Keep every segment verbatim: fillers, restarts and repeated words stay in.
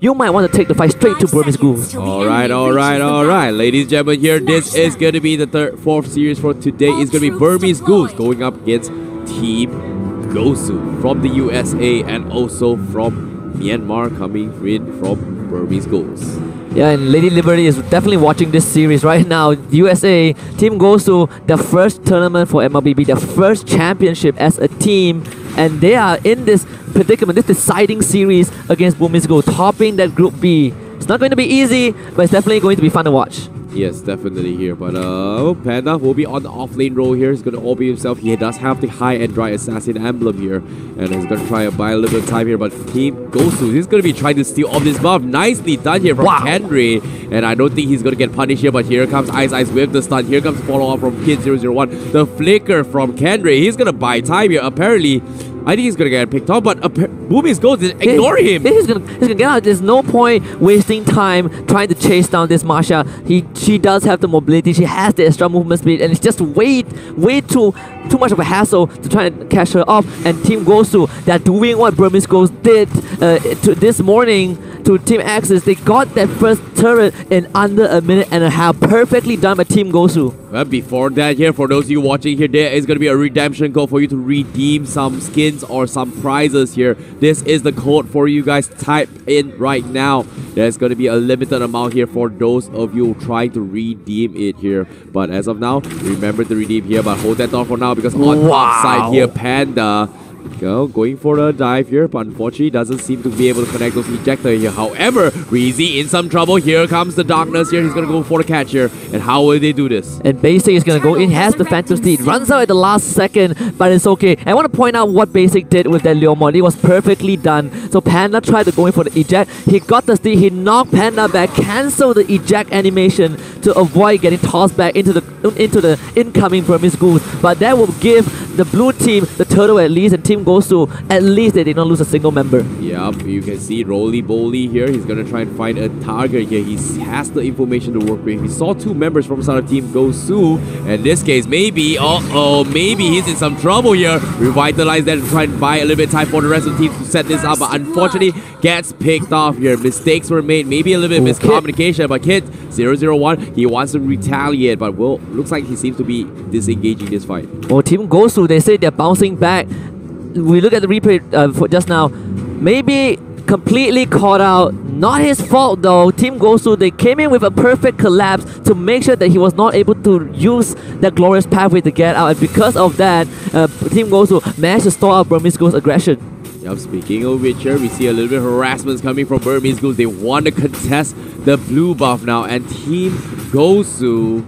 You might want to take the fight straight to Burmese Ghouls. Alright, alright, alright. Ladies and gentlemen, here this is going to be the third, fourth series for today. It's going to be Burmese Ghouls going up against Team Gosu from the U S A and also from Myanmar, coming in from Burmese Ghouls. Yeah, and Lady Liberty is definitely watching this series right now. U S A, Team Gosu, the first tournament for M L B B, the first championship as a team. And they are in this predicament, this deciding series against Burmese Ghouls, topping that Group B. It's not going to be easy, but it's definitely going to be fun to watch. Yes, definitely here. But uh, Panda will be on the off-lane role here. He's going to O B himself. He does have the high and dry assassin emblem here. And he's going to try to buy a little bit of time here. But Team Gosu, he's going to be trying to steal off this buff. Nicely done here from wow. Kendry. And I don't think he's going to get punished here. But here comes Ice Ice with the stun. Here comes follow-up from Kid zero zero one. The flicker from Kendry. He's going to buy time here. Apparently, I think he's going to get picked up, but Burmese Ghouls is ignoring him. He's going to get out. There's no point wasting time trying to chase down this Marsha. He, she does have the mobility. She has the extra movement speed, and it's just way, way too, too much of a hassle to try and catch her up. And Team Gosu, they're doing what Burmese Ghouls did uh, to this morning to Team Axis. They got that first turret in under a minute and a half. Perfectly done by Team Gosu. Well, before that here, for those of you watching here, there is going to be a redemption code for you to redeem some skins or some prizes here. This is the code for you guys. Type in right now. There's going to be a limited amount here for those of you trying to redeem it here. But as of now, remember to redeem here. But hold that thought for now, because on wow. top side here, Panda go, going for a dive here, but unfortunately doesn't seem to be able to connect those ejectors here. However, Reezy in some trouble. Here comes the darkness here. He's going to go for the catch here. And how will they do this? And Basic is going to go in, has the Phantom Seed, runs out at the last second, but it's okay. I want to point out what Basic did with that Leomord. It was perfectly done. So Panda tried to go in for the eject. He got the Seed, he knocked Panda back, cancelled the eject animation to avoid getting tossed back into the into the incoming Burmese Ghouls. But that will give the blue team the turtle at least, and Team Gosu, at least they did not lose a single member. Yep, you can see Roly Poly here. He's going to try and find a target here. He has the information to work with. He saw two members from side of Team Gosu. In this case, maybe, uh-oh, maybe he's in some trouble here. Revitalize that and try and buy a little bit of time for the rest of the teams to set this up. But unfortunately, gets picked off here. Mistakes were made. Maybe a little bit of miscommunication. But Kid zero zero one, he wants to retaliate. But well, looks like he seems to be disengaging this fight. Well, Team Gosu, they say they're bouncing back. We look at the replay uh, for just now. Maybe completely caught out. Not his fault though. Team Gosu, they came in with a perfect collapse to make sure that he was not able to use that glorious pathway to get out. And because of that, uh, Team Gosu managed to stall out Burmese Ghouls' aggression. Yep, speaking of which here, we see a little bit of harassment coming from Burmese Ghouls. They want to contest the blue buff now. And Team Gosu,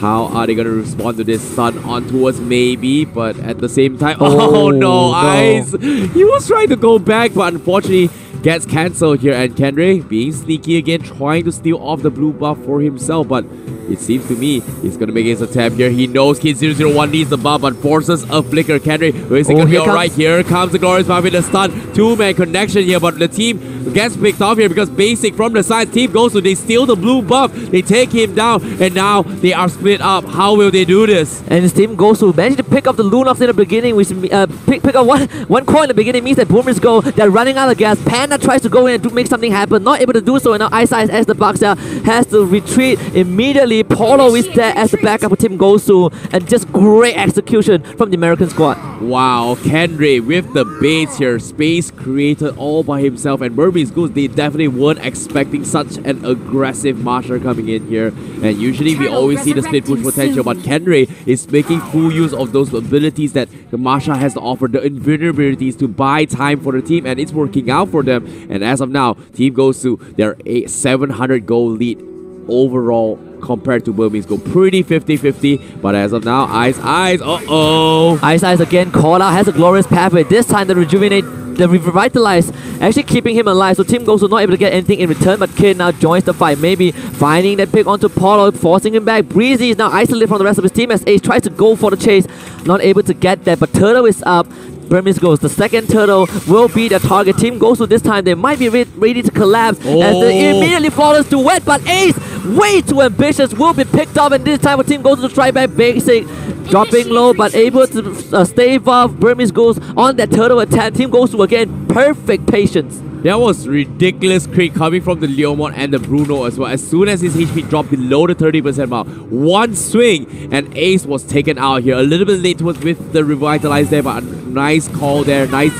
how are they going to respond to this stun on towards maybe, but at the same time... Oh, oh no, no, Ice! He was trying to go back, but unfortunately gets cancelled here. And Kendrae being sneaky again, trying to steal off the blue buff for himself, but it seems to me he's going to make his attempt here. He knows Kid zero zero one needs the buff, but forces a flicker. Kendrae, is it going to be alright? Here comes the glorious buff with a stun. Two-man connection here, but the team gets picked off here because Basic from the side. Team Gosu, they steal the blue buff, they take him down, and now they are split up. How will they do this? And Team Gosu managed to pick up the Lunox in the beginning, which uh, pick, pick up one, one coin in the beginning means that Burmese go, they're running out of gas. Panda tries to go in and do, make something happen, not able to do so, and now Ice Ice as the boxer has to retreat immediately. Polo is there as the backup for Team Gosu, and just great execution from the American squad. Wow, Kendrae with the baits here, space created all by himself, and Burmese Ghouls, they definitely weren't expecting such an aggressive Marsha coming in here. And usually we always see the split push potential, but Kendrae is making full use of those abilities that the Marsha has to offer, the invulnerabilities to buy time for the team, and it's working out for them. And as of now, Team Gosu, their seven hundred goal lead overall compared to Burmese Ghouls. Pretty fifty fifty, but as of now, Ice Ice, uh-oh! Ice Ice again called out, has a glorious pathway. This time the Rejuvenate, the Revitalize, actually keeping him alive. So Team Gosu not able to get anything in return, but Kid now joins the fight. Maybe finding that pick onto Polo, forcing him back. Breezy is now isolated from the rest of his team as Ace tries to go for the chase. Not able to get that, but Turtle is up. Burmese Ghouls, the second turtle will be the target. Team Gosu this time, they might be re ready to collapse oh. as they immediately fall into wet, but Ace way too ambitious, will be picked up, and this time a team goes to try back Basic. Dropping low, but able to uh, stave off Burmese Ghouls on that turtle attack. Team Gosu again, perfect patience. That was ridiculous creep coming from the Leomord and the Bruno as well. As soon as his H P dropped below the thirty percent mark, one swing and Ace was taken out here. A little bit late towards with the revitalize there, but a nice call there. Nice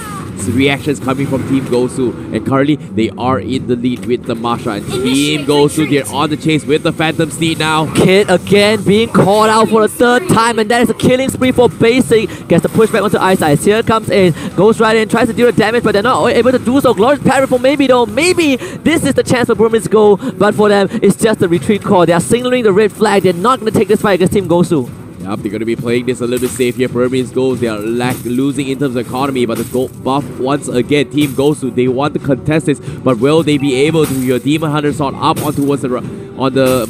reactions coming from Team Gosu, and currently they are in the lead with the Marsha, and Team Gosu, they're on the chase with the Phantom Seed now. Kid again being called out for the third time, and that is a killing spree for Basic. Gets the pushback onto Ice Ice. Here comes Ace, goes right in, tries to deal the damage, but they're not able to do so. Glorious parry for maybe though, maybe this is the chance for Burmese Ghouls, but for them it's just a retreat call. They are signaling the red flag, they're not going to take this fight against Team Gosu. Yep, they're going to be playing this a little bit safe here. Burmese Ghouls, they are lack losing in terms of economy, but the gold buff once again. Team Gosu, they want to contest this, but will they be able to? Your Demon Hunter sword up on towards the on the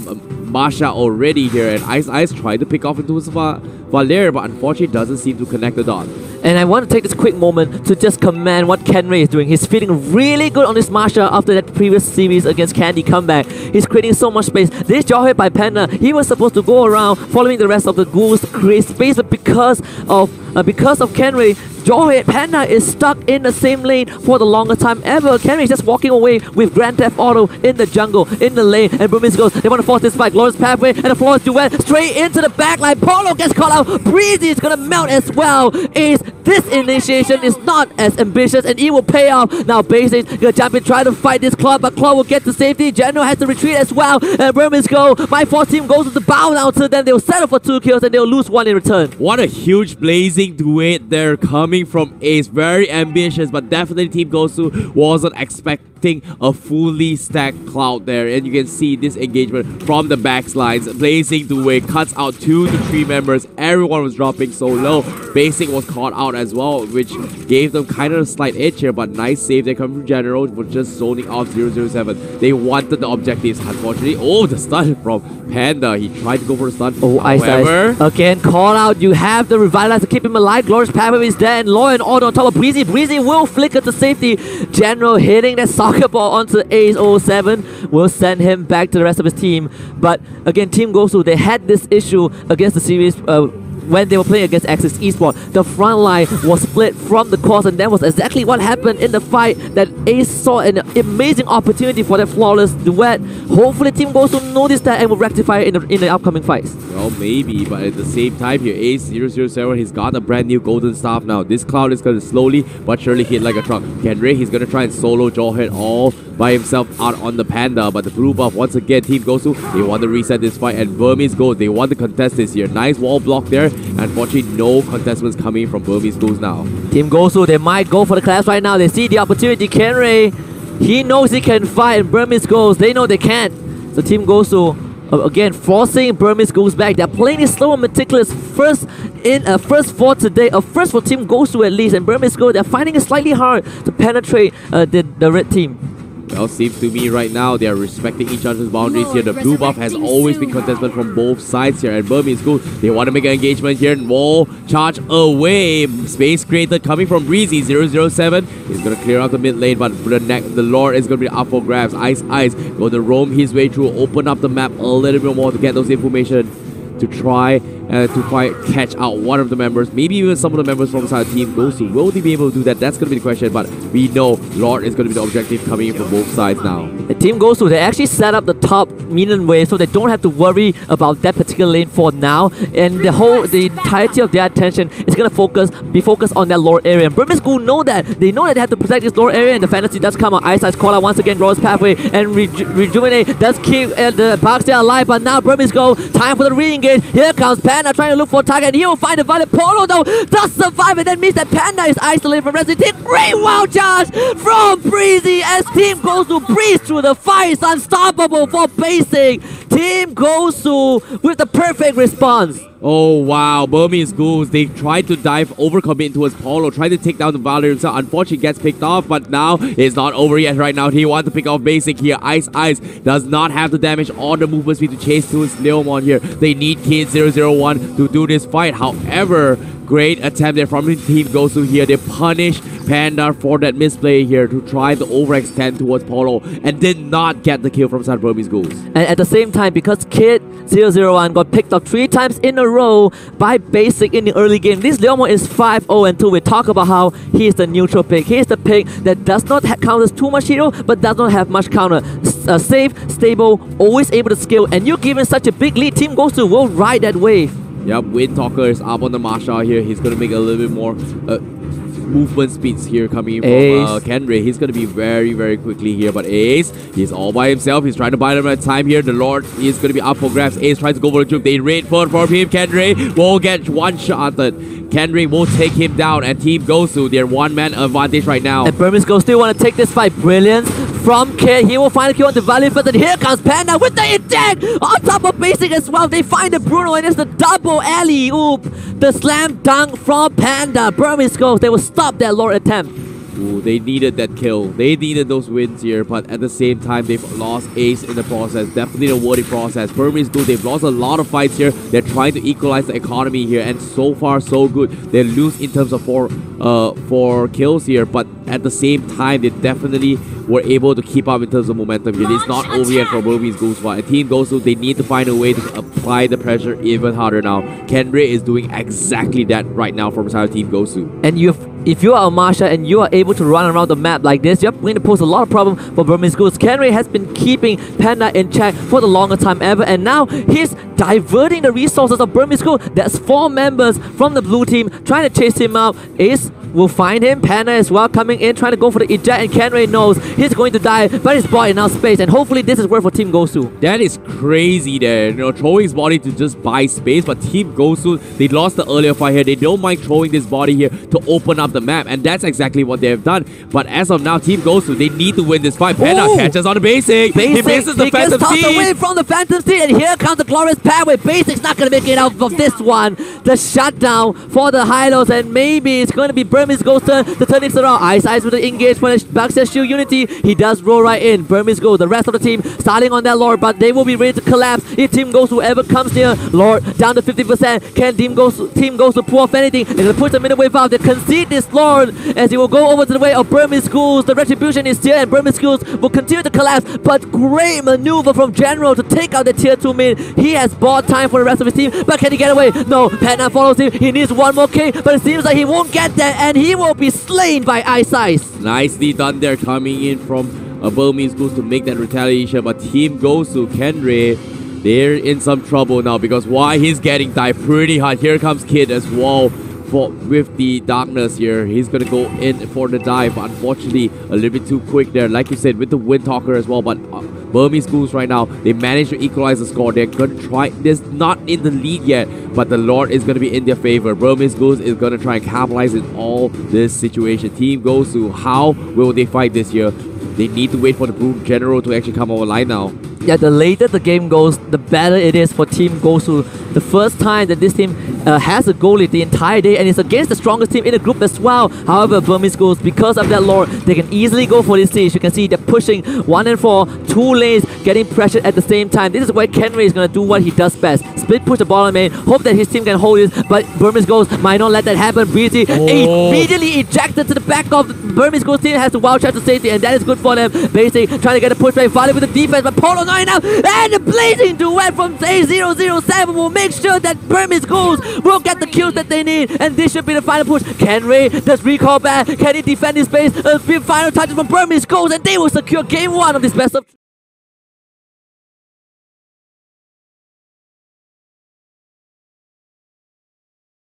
Marsha already here, and Ice Ice tried to pick off into Va Valeria, but unfortunately doesn't seem to connect the dot. And I want to take this quick moment to just commend what Kendrae is doing. He's feeling really good on this Marsha after that previous series against Candy comeback. He's creating so much space. This Jawhead by Panda, he was supposed to go around following the rest of the Ghouls, create space, but because of, uh, because of Kendrae, Jawhead Panda is stuck in the same lane for the longest time ever. Kendrae is just walking away with Grand Theft Auto in the jungle, in the lane, and Burmese Ghouls, they want to force this fight. Glorious pathway and a flawless duet straight into the backline. Polo gets caught out. Reezy is going to melt as well. Ace, this initiation is not as ambitious and it will pay off. Now Basic gonna jump in, try to fight this Claw, but Claw will get to safety. General has to retreat as well. And Burmese Ghouls, my fourth team goes to the bow now to them. They'll settle for two kills and they'll lose one in return. What a huge blazing duet there coming from Ace. Very ambitious, but definitely Team Gosu wasn't expecting a fully stacked Cloud there, and you can see this engagement from the backlines. Blazing the way cuts out two to three members. Everyone was dropping so low. Basic was caught out as well, which gave them kind of a slight edge here, but nice save. They come from General for just zoning off zero zero seven. They wanted the objectives, unfortunately. Oh, the stun from Panda. He tried to go for a stun. Oh, Ice Ice. Again, call out. You have the revitalize to keep him alive. Glorious Pablo is there, and Law and Order on top of Breezy. Breezy will flicker to safety. General hitting that sock ball onto A zero seven will send him back to the rest of his team. But again, Team Gosu, they had this issue against the series uh, when they were playing against Axis Esports. The front line was split from the cause, and that was exactly what happened in the fight that Ace saw an amazing opportunity for that flawless duet. Hopefully Team Gosu noticed that and will rectify it in the, in the upcoming fights. Well, maybe, but at the same time here, Ace zero zero seven, he's got a brand new golden staff now. This Cloud is going to slowly but surely hit like a truck. Kendrick, he's going to try and solo Jawhead all by himself out on the Panda, but the blue buff once again, Team Gosu, they want to reset this fight, and Burmese Ghouls, they want to contest this here. Nice wall block there. Unfortunately, no contestants coming from Burmese Ghouls now. Team Gosu, they might go for the clash right now. They see the opportunity. Kendrae, he knows he can fight, and Burmese Ghouls, they know they can't. So Team Gosu, uh, again, forcing Burmese Ghouls back. They're playing it slow and meticulous. First in a uh, first four today, a uh, first for Team Gosu at least, and Burmese Ghouls, they're finding it slightly hard to penetrate uh, the, the red team. Well, seems to me right now they are respecting each other's boundaries here. The blue buff has always been contested from both sides here, and Burmese Ghouls, they want to make an engagement here. Wall charge away. Space created coming from Breezy. zero zero seven is going to clear out the mid lane, but the neck, the Lord is going to be up for grabs. Ice Ice going to roam his way through, open up the map a little bit more to get those information to try uh, to quite catch out one of the members, maybe even some of the members from side Team Gosu. Will they be able to do that? That's going to be the question, but we know Lord is going to be the objective coming in from both sides now. The Team Gosu, they actually set up the top medium wave, so they don't have to worry about that particular lane for now, and the whole, the entirety of their attention is going to focus, be focused on that Lord area. And Burmese Ghouls know that. They know that they have to protect this Lord area, and the fantasy does come out. Ice Ice call out once again, Glorious Pathway, and reju Rejuvenate does keep uh, the box there alive, but now Burmese Ghouls, time for the re-engage. Here comes Panda trying to look for a target. He will find a Violet. Polo though does survive, and that means that Panda is isolated from rest. Team great wild charge from Breezy as Team Gosu breeze through the fire. It's unstoppable for Basic. Team Gosu with the perfect response. Oh wow, Burmese Ghouls, they tried to dive, overcommit towards Polo, tried to take down the Valeria himself. Unfortunately gets picked off, but now it's not over yet right now. He wants to pick off Basic here. Ice Ice does not have the damage or the movement speed to chase towards Leomond here. They need Kid zero zero one to do this fight. However, Great attempt there from the Team Gosu here. They punish Panda for that misplay here to try to overextend towards Polo and did not get the kill from Sun Burmese Ghouls. And at the same time, because Kid zero zero one got picked up three times in a row by Basic in the early game, this Leomord is five oh and two. We talk about how he is the neutral pick. He is the pick that does not count as too much hero, but does not have much counter. S uh, safe, stable, always able to scale, and you're given such a big lead, Team Gosu will ride that wave. Yep, Windtalker is up on the Marsha here. He's going to make a little bit more uh, movement speeds here coming in from uh, Kendry. He's going to be very, very quickly here. But Ace, he's all by himself. He's trying to buy them at time here. The Lord is going to be up for grabs. Ace tries to go for the juke. They raid for him. Kendry will get one-shotted. Kendry will take him down. And Team Gosu, their one-man advantage right now. And Burmese Ghouls still want to take this fight. Brilliant from Kid. He will find a kill on the Valley first, and here comes Panda with the intent! On top of Basic as well, they find the Bruno, and it's the double alley-oop! The slam dunk from Panda. Burmese Ghouls, they will stop their Lord attempt. Ooh, they needed that kill. They needed those wins here, but at the same time, they've lost Ace in the process. Definitely a worthy process. Burmese Ghouls, they've lost a lot of fights here. They're trying to equalize the economy here, and so far, so good. They lose in terms of four, uh, four kills here, but at the same time, they definitely were able to keep up in terms of momentum here. It's not over yet for Burmese Ghouls. A Team Gosu, they need to find a way to apply the pressure even harder now. Kendrae is doing exactly that right now from inside Team Gosu. And you've if you are a Marsha and you are able to run around the map like this, you're going to pose a lot of problem for Burmese Ghouls. Kendrae has been keeping Panda in check for the longest time ever, and now he's diverting the resources of Burmese Ghouls. That's four members from the blue team trying to chase him out. Ace will find him. Panda as well coming in, trying to go for the eject, and Kendrae knows he's going to die, but his body now space, and hopefully this is where for Team Gosu. That is crazy there, you know, throwing his body to just buy space, but Team Gosu, they lost the earlier fight here. They don't mind throwing this body here to open up the map, and that's exactly what they have done. But as of now, Team Gosu, they need to win this fight. Panda Ooh. catches on the Basic. Basic. He misses the he Phantom Seed. away from the Phantom Seed, and here comes the glorious pair with Basic's not going to make it out of this one. The shutdown for the Hylos, and maybe it's going to be Burmese Ghouls' turn to turn things around. Ice Ice with the engage for the Baxter Shield Unity. He does roll right in. Burmese Ghouls, the rest of the team starting on that Lord, but they will be ready to collapse if Team Gosu, whoever comes near. Lord down to fifty percent. Can Team Gosu, Team Gosu pull off anything? They're going to push the middle wave out. They concede this Lord as he will go over to the way of Burmese Ghouls. The retribution is here, and Burmese Ghouls will continue to collapse, but great maneuver from General to take out the tier two mid. He has bought time for the rest of his team, but can he get away? No, Panda follows him. He needs one more K, but it seems like he won't get that, and he will be slain by Ice Ice. Nicely done there, coming in from uh, Burmese Ghouls to make that retaliation, but Team Gosu, Kendrae, they're in some trouble now because why he's getting died pretty hard. Here comes Kid as well. With the darkness here, he's gonna go in for the dive, but unfortunately a little bit too quick there, like you said, with the Windtalker as well. But uh, Burmese Ghouls right now, they managed to equalize the score. They're gonna try, they're not in the lead yet, but the Lord is gonna be in their favor. Burmese Ghouls is gonna try and capitalize in all this situation. Team Gosu, how will they fight this year? They need to wait for the Blue General to actually come online now. Yeah, the later the game goes, the better it is for Team Gosu. The first time that this team uh, has a goalie the entire day, and it's against the strongest team in the group as well. However, Burmese Ghouls, because of that lore, they can easily go for this stage. You can see they're pushing one and four, two lanes, getting pressured at the same time. This is where Kendrae is going to do what he does best. Split push the bottom lane, hope that his team can hold this, but Burmese Ghouls might not let that happen. Reezy oh. immediately ejected to the back of Burmese Ghouls team, has the wild shot to safety, and that is good for them. Basic trying to get a pushback, Volley with the defense, but Polo not enough, and the blazing duet from Zay zero zero seven will make sure that Burmese Ghouls will get the kills that they need, and this should be the final push. Kendrae does recall back, can he defend his base? A few final touches from Burmese Ghouls, and they will secure game one of this best of